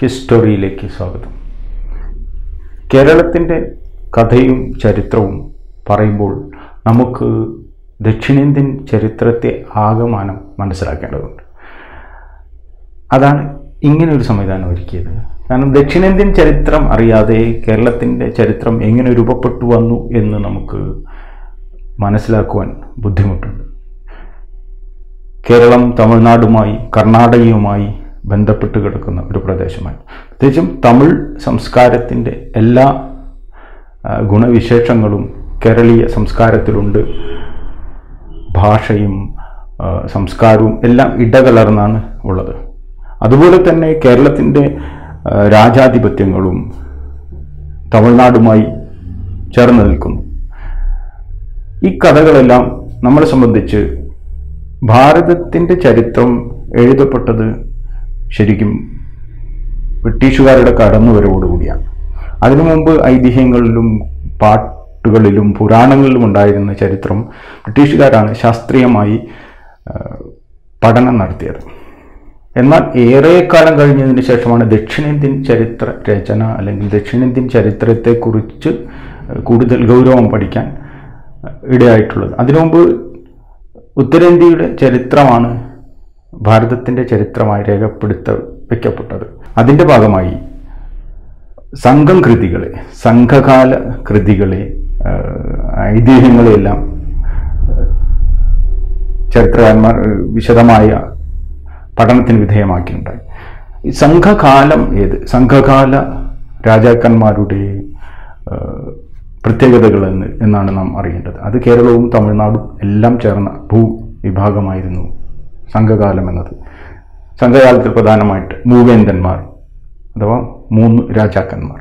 ഹിസ്റ്റോറിയിലേക്ക് സ്വാഗതം. കേരളത്തിൻ്റെ കഥയും ചരിത്രവും പറയുമ്പോൾ നമുക്ക് ദക്ഷിണേന്ത്യൻ ചരിത്രത്തെ ആകമാനം മനസ്സിലാക്കേണ്ടതുണ്ട്. അതാണ് ഇങ്ങനൊരു സംവിധാനം ഒരുക്കിയത്. കാരണം ദക്ഷിണേന്ത്യൻ ചരിത്രം അറിയാതെ കേരളത്തിൻ്റെ ചരിത്രം എങ്ങനെ രൂപപ്പെട്ടു വന്നു എന്ന് നമുക്ക് മനസ്സിലാക്കുവാൻ ബുദ്ധിമുട്ടുണ്ട്. കേരളം തമിഴ്നാടുമായി കർണാടകയുമായി ബന്ധപ്പെട്ട് കിടക്കുന്ന ഒരു പ്രദേശമാണ്. പ്രത്യേകിച്ചും തമിഴ് സംസ്കാരത്തിൻ്റെ എല്ലാ ഗുണവിശേഷങ്ങളും കേരളീയ സംസ്കാരത്തിലുണ്ട്. ഭാഷയും സംസ്കാരവും എല്ലാം ഇടകലർന്നാണ് ഉള്ളത്. അതുപോലെ തന്നെ കേരളത്തിൻ്റെ രാജാധിപത്യങ്ങളും തമിഴ്നാടുമായി ചേർന്ന് നിൽക്കുന്നു. ഈ കഥകളെല്ലാം നമ്മളെ സംബന്ധിച്ച് ഭാരതത്തിൻ്റെ ചരിത്രം എഴുതപ്പെട്ടത് ശരിക്കും ബ്രിട്ടീഷുകാരുടെ കടന്നുവരവോടുകൂടിയാണ്. അതിനു മുമ്പ് ഐതിഹ്യങ്ങളിലും പാട്ടുകളിലും പുരാണങ്ങളിലും ഉണ്ടായിരുന്ന ചരിത്രം ബ്രിട്ടീഷുകാരാണ് ശാസ്ത്രീയമായി പഠനം നടത്തിയത്. എന്നാൽ ഏറെക്കാലം കഴിഞ്ഞതിന് ശേഷമാണ് ദക്ഷിണേന്ത്യൻ ചരിത്ര രചന അല്ലെങ്കിൽ ദക്ഷിണേന്ത്യൻ ചരിത്രത്തെക്കുറിച്ച് കൂടുതൽ ഗൗരവം പഠിക്കാൻ ഇടയായിട്ടുള്ളത്. അതിനു മുമ്പ് ഉത്തരേന്ത്യയുടെ ചരിത്രമാണ് ഭാരതത്തിൻ്റെ ചരിത്രമായി രേഖപ്പെടുത്തപ്പെട്ടത്. അതിൻ്റെ ഭാഗമായി സംഘം കൃതികളെ, സംഘകാല കൃതികളെ, ഐതിഹ്യങ്ങളെല്ലാം ചരിത്രകാരന്മാർ വിശദമായ പഠനത്തിന് വിധേയമാക്കിയിട്ടുണ്ടായി. ഈ സംഘകാലം ഏത്, സംഘകാല രാജാക്കന്മാരുടെ പ്രത്യേകതകൾ എന്നാണ് നാം അറിയേണ്ടത്. അത് കേരളവും തമിഴ്നാടും എല്ലാം ചേർന്ന ഭൂവിഭാഗമായിരുന്നു സംഘകാലം എന്നത്. സംഘകാലത്തിൽ പ്രധാനമായിട്ട് മൂവേന്ദന്മാർ അഥവാ 3 രാജാക്കന്മാർ,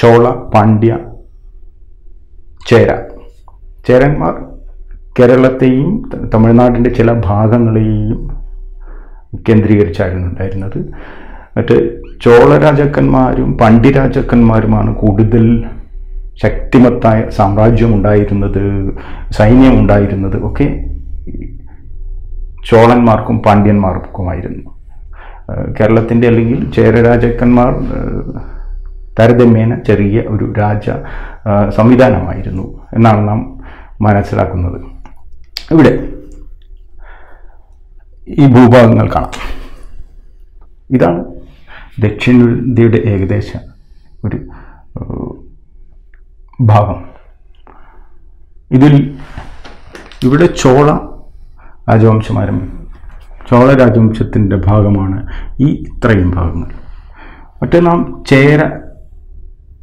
ചോള, പാണ്ഡ്യ, ചേര. ചേരന്മാർ കേരളത്തെയും തമിഴ്നാടിൻ്റെ ചില ഭാഗങ്ങളെയും കേന്ദ്രീകരിച്ചായിരുന്നു ഉണ്ടായിരുന്നത്. മറ്റ് ചോള രാജാക്കന്മാരും പാണ്ഡ്യ രാജാക്കന്മാരുമാണ് കൂടുതൽ ശക്തിമത്തായ സാമ്രാജ്യമുണ്ടായിരുന്നത്, സൈന്യമുണ്ടായിരുന്നത് ഒക്കെ ചോളന്മാർക്കും പാണ്ഡ്യന്മാർക്കുമായിരുന്നു. കേരളത്തിൻ്റെ അല്ലെങ്കിൽ ചേര രാജാക്കന്മാർ താരതമ്യേന ചെറിയ ഒരു രാജ സംവിധാനമായിരുന്നു എന്നാണ് നാം മനസ്സിലാക്കുന്നത്. ഇവിടെ ഈ ഭൂഭാഗങ്ങൾ കാണാം. ഇതാണ് ദക്ഷിണേന്ത്യയുടെ ഏകദേശ ഒരു ഭാഗം. ഇതിൽ ഇവിടെ ചോള രാജവംശമാരും ചോള രാജവംശത്തിൻ്റെ ഭാഗമാണ് ഈ ഇത്രയും ഭാഗങ്ങൾ. മറ്റേ നാം ചേര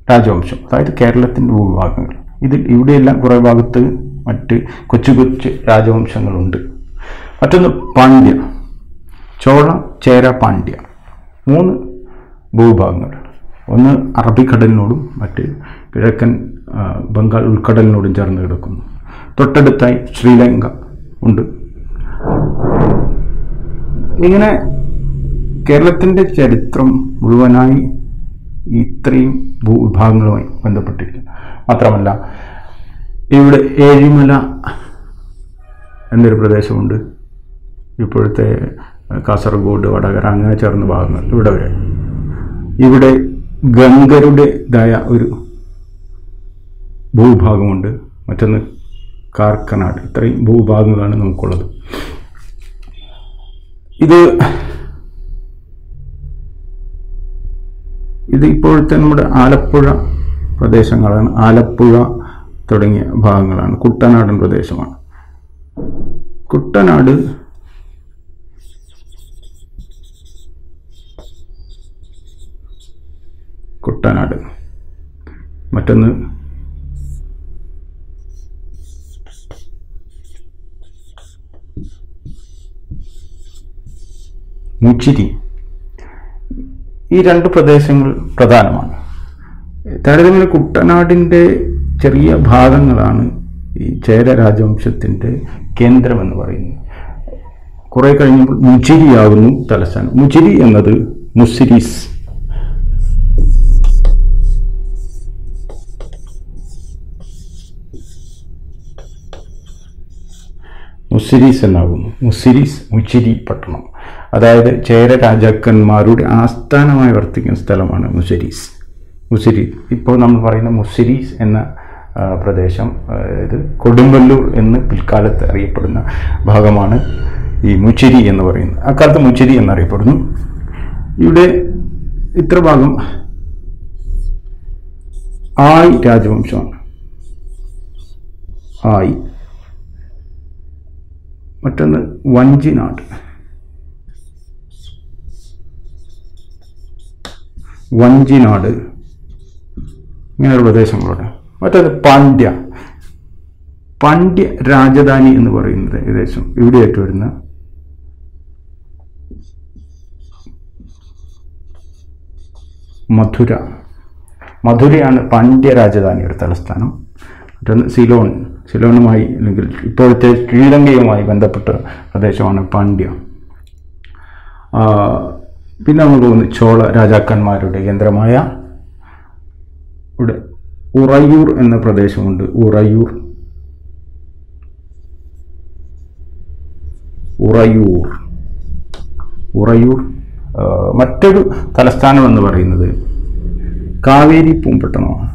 രാജവംശം, അതായത് കേരളത്തിൻ്റെ ഭൂഭാഗങ്ങൾ. ഇതിൽ ഇവിടെയെല്ലാം കുറേ ഭാഗത്ത് മറ്റ് കൊച്ചു കൊച്ചു രാജവംശങ്ങളുണ്ട്. മറ്റൊന്ന് പാണ്ഡ്യ, ചോള, ചേര, പാണ്ഡ്യ, 3 ഭൂഭാഗങ്ങൾ. ഒന്ന് അറബിക്കടലിനോടും മറ്റ് കിഴക്കൻ ബംഗാൾ ഉൾക്കടലിനോടും ചേർന്ന് കിടക്കുന്നു. തൊട്ടടുത്തായി ശ്രീലങ്ക ഉണ്ട്. ഇങ്ങനെ കേരളത്തിൻ്റെ ചരിത്രം മുഴുവനായി ഇത്രയും ഭൂവിഭാഗങ്ങളുമായി ബന്ധപ്പെട്ടിരിക്കുന്നു. മാത്രമല്ല ഇവിടെ ഏഴിമല എന്നൊരു പ്രദേശമുണ്ട്. ഇപ്പോഴത്തെ കാസർഗോഡ്, വടകര അങ്ങനെ ചേർന്ന ഭാഗങ്ങൾ ഇവിടെ വരെ. ഇവിടെ ഗംഗരുടേതായ ഒരു ഭൂഭാഗമുണ്ട്. മറ്റൊന്ന് കാർക്കനാട്. ഇത്രയും ഭൂഭാഗങ്ങളാണ് നമുക്കുള്ളത്. ഇത് ഇപ്പോഴത്തെ നമ്മുടെ ആലപ്പുഴ പ്രദേശങ്ങളാണ്. ആലപ്പുഴ തുടങ്ങിയ ഭാഗങ്ങളാണ്. കുട്ടനാടൻ പ്രദേശമാണ്. കുട്ടനാട് കുട്ടനാട് മറ്റൊന്ന് മുച്ചിരി. ഈ 2 പ്രദേശങ്ങൾ പ്രധാനമാണ്. താരതമ്യേന കുട്ടനാടിൻ്റെ ചെറിയ ഭാഗങ്ങളാണ് ഈ ചേര രാജവംശത്തിൻ്റെ കേന്ദ്രമെന്ന് പറയുന്നത്. കുറേ കഴിഞ്ഞപ്പോൾ മുചിരിയാകുന്നു തലസ്ഥാനം. മുചിരി എന്നത് മുസിരീസ്, മുസിരീസ് എന്നാകുന്നു. മുസിരീസ് മുച്ചിരി പട്ടണം. അതായത് ചേര രാജാക്കന്മാരുടെ ആസ്ഥാനമായി വർത്തിക്കുന്ന സ്ഥലമാണ് മുസിരീസ്. ഇപ്പോൾ നമ്മൾ പറയുന്ന മുസിരീസ് എന്ന പ്രദേശം, ഇത് കൊടുമ്പല്ലൂർ എന്ന് പിൽക്കാലത്ത് അറിയപ്പെടുന്ന ഭാഗമാണ് ഈ മുച്ചിരി എന്ന് പറയുന്നത്. അക്കാലത്ത് മുച്ചിരി എന്നറിയപ്പെടുന്നു. ഇവിടെ ഇത്ര ഭാഗം ആയി രാജവംശമാണ്. ആയി, മറ്റൊന്ന് വഞ്ചിനാട്. വഞ്ചിനാട് ഇങ്ങനൊരു പ്രദേശങ്ങളോട്. മറ്റൊന്ന് പാണ്ഡ്യ. പാണ്ഡ്യ രാജധാനി എന്ന് പറയുന്നത് ഏകദേശം ഇവിടെയായിട്ട് വരുന്ന മധുര. മധുരയാണ് പാണ്ഡ്യ രാജധാനിയുടെ തലസ്ഥാനം. മറ്റൊന്ന് സിലോൺ. സിലോണുമായി അല്ലെങ്കിൽ ഇപ്പോഴത്തെ ശ്രീലങ്കയുമായി ബന്ധപ്പെട്ട പ്രദേശമാണ് പാണ്ഡ്യ. പിന്നെ നമ്മൾ പോകുന്നത് ചോള രാജാക്കന്മാരുടെ കേന്ദ്രമായ ഇവിടെ ഉറയൂർ എന്ന പ്രദേശമുണ്ട്. ഉറയൂർ. ഉറയൂർ ഉറയൂർ മറ്റൊരു തലസ്ഥാനമെന്ന് പറയുന്നത് കാവേരി പൂമ്പട്ടണമാണ്.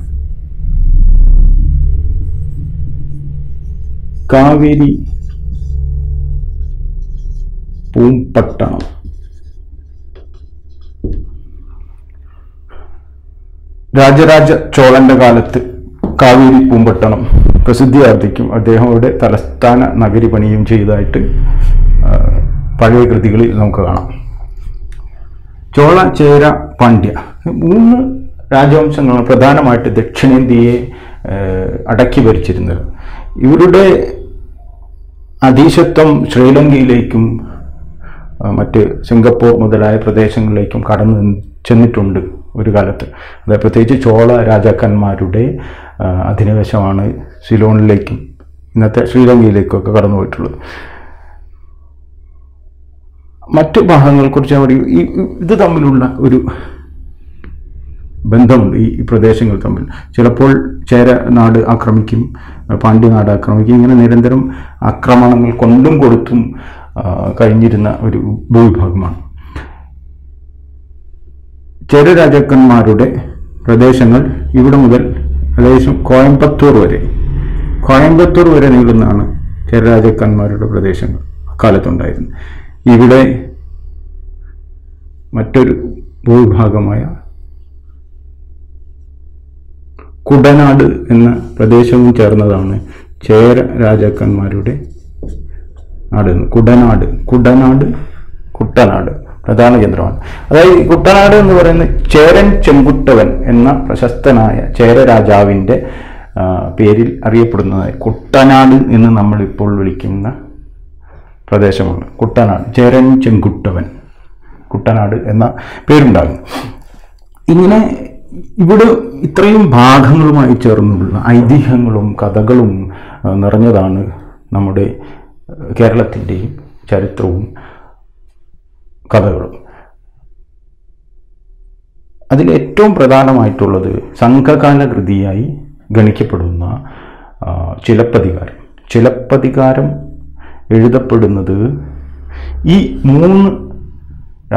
കാവേരി പൂമ്പട്ടണം. രാജരാജ ചോളന്റെ കാലത്ത് കാവേരി പൂമ്പട്ടണം പ്രസിദ്ധിയാർത്ഥിക്കും അദ്ദേഹം അവിടെ തലസ്ഥാന നഗരി പണിയും ചെയ്തതായിട്ട് പഴയ കൃതികളിൽ നമുക്ക് കാണാം. ചോള, ചേര, പാണ്ഡ്യ മൂന്ന് രാജവംശങ്ങളാണ് പ്രധാനമായിട്ട് ദക്ഷിണേന്ത്യയെ അടക്കി ഭരിച്ചിരുന്നത്. ഇവരുടെ അധീശത്വം ശ്രീലങ്കയിലേക്കും മറ്റ് സിംഗപ്പൂർ മുതലായ പ്രദേശങ്ങളിലേക്കും കടന്നു ചെന്നിട്ടുണ്ട് ഒരു കാലത്ത്. അതായത് പ്രത്യേകിച്ച് ചോള രാജാക്കന്മാരുടെ അധിനിവേശമാണ് സിലോണിലേക്കും ഇന്നത്തെ ശ്രീലങ്കയിലേക്കും ഒക്കെ കടന്നു പോയിട്ടുള്ളത്. മറ്റ് ഭാഗങ്ങളെക്കുറിച്ച് അവർ ഇത് തമ്മിലുള്ള ഒരു ബന്ധമുണ്ട്. ഈ പ്രദേശങ്ങൾ തമ്മിൽ ചിലപ്പോൾ ചേര നാട് ആക്രമിക്കും, പാണ്ഡ്യനാട് ആക്രമിക്കും. ഇങ്ങനെ നിരന്തരം ആക്രമണങ്ങൾ കൊണ്ടും കൊടുത്തും കഴിഞ്ഞിരുന്ന ഒരു ഭൂവിഭാഗമാണ്. ചേര രാജാക്കന്മാരുടെ പ്രദേശങ്ങൾ ഇവിടെ മുതൽ ഏകദേശം കോയമ്പത്തൂർ വരെ നീളുന്നതാണ് ചേര രാജാക്കന്മാരുടെ പ്രദേശങ്ങൾ അക്കാലത്തുണ്ടായിരുന്നു. ഇവിടെ മറ്റൊരു ഭൂവിഭാഗമായ കുട്ടനാട് എന്ന പ്രദേശവും ചേർന്നതാണ് ചേര രാജാക്കന്മാരുടെ നാട്. കുട്ടനാട് പ്രധാന കേന്ദ്രമാണ്. അതായത് കുട്ടനാട് എന്ന് പറയുന്നത് ചേരൻ ചെങ്കുട്ടുവൻ എന്ന പ്രശസ്തനായ ചേര രാജാവിൻ്റെ പേരിൽ അറിയപ്പെടുന്നതായി കുട്ടനാട് എന്ന് നമ്മളിപ്പോൾ വിളിക്കുന്ന പ്രദേശമാണ് കുട്ടനാട്. ചേരൻ ചെങ്കുട്ടുവൻ കുട്ടനാട് എന്ന പേരുണ്ടാകുന്നു. ഇങ്ങനെ ഇവിടെ ഇത്രയും ഭാഗങ്ങളുമായി ചേർന്നുള്ള ഐതിഹ്യങ്ങളും കഥകളും നിറഞ്ഞതാണ് നമ്മുടെ കേരളത്തിൻ്റെയും ചരിത്രവും കഥകളും. അതിലേറ്റവും പ്രധാനമായിട്ടുള്ളത് സംഘകാല കൃതിയായി ഗണിക്കപ്പെടുന്ന ചിലപ്പതികാരം. ചിലപ്പതികാരം എഴുതപ്പെടുന്നത് ഈ മൂന്ന്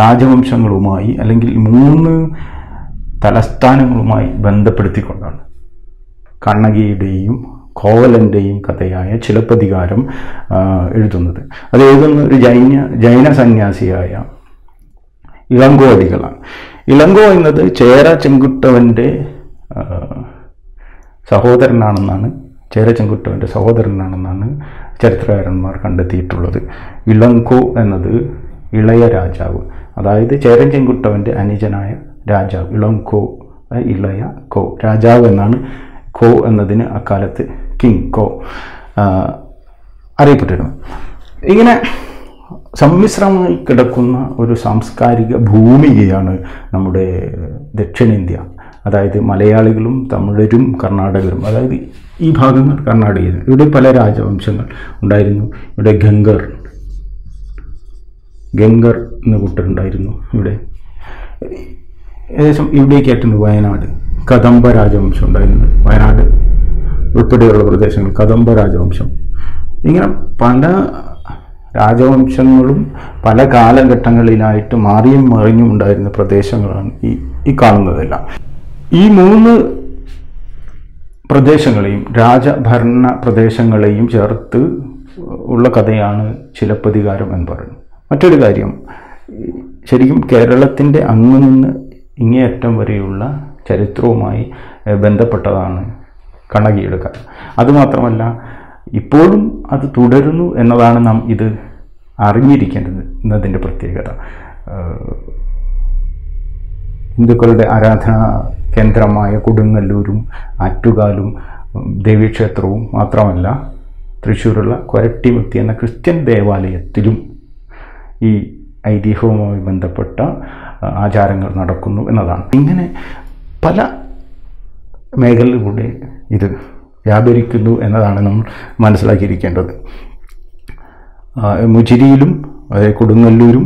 രാജവംശങ്ങളുമായി അല്ലെങ്കിൽ മൂന്ന് തലസ്ഥാനങ്ങളുമായി ബന്ധപ്പെടുത്തിക്കൊണ്ടാണ്. കണ്ണകിയുടെയും കോവലൻ്റെയും കഥയായ ചിലപ്പതികാരം എഴുതുന്നത് ഒരു ജൈന സന്യാസിയായ ഇളങ്കോ അടികളാണ്. ഇളങ്കോ എന്നത് ചേര ചെങ്കുട്ടുവൻ്റെ സഹോദരനാണെന്നാണ് ചരിത്രകാരന്മാർ കണ്ടെത്തിയിട്ടുള്ളത്. ഇളങ്കോ എന്നത് ഇളയ രാജാവ്, അതായത് ചേരൻ ചെങ്കുട്ടുവൻ്റെ അനുജനായ രാജാവ്. ഇളങ്കോ ഇളയ കോ രാജാവ് എന്നാണ്. കോ എന്നതിന് അക്കാലത്ത് കിങ് കോ അറിയപ്പെട്ടിരുന്നു. ഇങ്ങനെ സമ്മിശ്രമായി കിടക്കുന്ന ഒരു സാംസ്കാരിക ഭൂമികയാണ് നമ്മുടെ ദക്ഷിണേന്ത്യ. അതായത് മലയാളികളും തമിഴരും കർണാടകരും, അതായത് ഈ ഭാഗങ്ങൾ കർണാടകയിൽ ഇവിടെ പല രാജവംശങ്ങൾ ഉണ്ടായിരുന്നു. ഇവിടെ ഗംഗർ എന്ന കൂട്ടരുണ്ടായിരുന്നു. ഇവിടെ ഏകദേശം ഇവിടേക്കായിട്ടുണ്ട് വയനാട്. കദംബ രാജവംശം ഉണ്ടായിരുന്നു. വയനാട് ഉൾപ്പെടെയുള്ള പ്രദേശങ്ങൾ കദംബ രാജവംശം. ഇങ്ങനെ പല രാജവംശങ്ങളും പല കാലഘട്ടങ്ങളിലായിട്ട് മാറിയും മറിഞ്ഞുമുണ്ടായിരുന്ന പ്രദേശങ്ങളാണ് ഈ കാണുന്നതെല്ലാം. ഈ മൂന്ന് പ്രദേശങ്ങളെയും രാജഭരണ പ്രദേശങ്ങളെയും ചേർത്ത് ഉള്ള കഥയാണ് ചിലപ്പതികാരം എന്ന് പറയുന്നത്. മറ്റൊരു കാര്യം, ശരിക്കും കേരളത്തിൻ്റെ അങ്ങ് നിന്ന് ഇങ്ങേയറ്റം വരെയുള്ള ചരിത്രവുമായി ബന്ധപ്പെട്ടതാണ് കണ്ണകിയുടെ കഥ. അതുമാത്രമല്ല ഇപ്പോഴും അത് തുടരുന്നു എന്നതാണ് നാം ഇത് അറിഞ്ഞിരിക്കേണ്ടതിൻ്റെ പ്രത്യേകത. ഹിന്ദുക്കളുടെ ആരാധനാ കേന്ദ്രമായ കൊടുങ്ങല്ലൂരും ആറ്റുകാലും ദേവീക്ഷേത്രവും മാത്രമല്ല തൃശ്ശൂരുള്ള കൊരട്ടിമുത്തി എന്ന ക്രിസ്ത്യൻ ദേവാലയത്തിലും ഈ ഐതിഹ്യവുമായി ബന്ധപ്പെട്ട ആചാരങ്ങൾ നടക്കുന്നു എന്നതാണ്. ഇങ്ങനെ പല മേഖലകളിലൂടെ ഇത് വ്യാപരിക്കുന്നു എന്നതാണ് നമ്മൾ മനസ്സിലാക്കിയിരിക്കേണ്ടത്. മുചിരിയിലും കൊടുങ്ങല്ലൂരും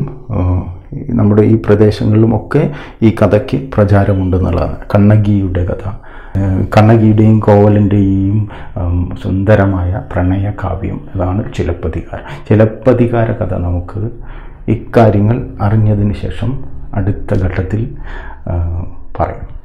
നമ്മുടെ ഈ പ്രദേശങ്ങളിലുമൊക്കെ ഈ കഥയ്ക്ക് പ്രചാരമുണ്ടെന്നുള്ളതാണ്. കണ്ണകിയുടെ കഥ, കണ്ണകിയുടെയും കോവലൻ്റെയും സുന്ദരമായ പ്രണയ കാവ്യം, അതാണ് ചിലപ്പതികാരം. ചിലപ്പതികാര കഥ നമുക്ക് ഇക്കാര്യങ്ങൾ അറിഞ്ഞതിന് ശേഷം അടുത്ത ഘട്ടത്തിൽ പറയാം.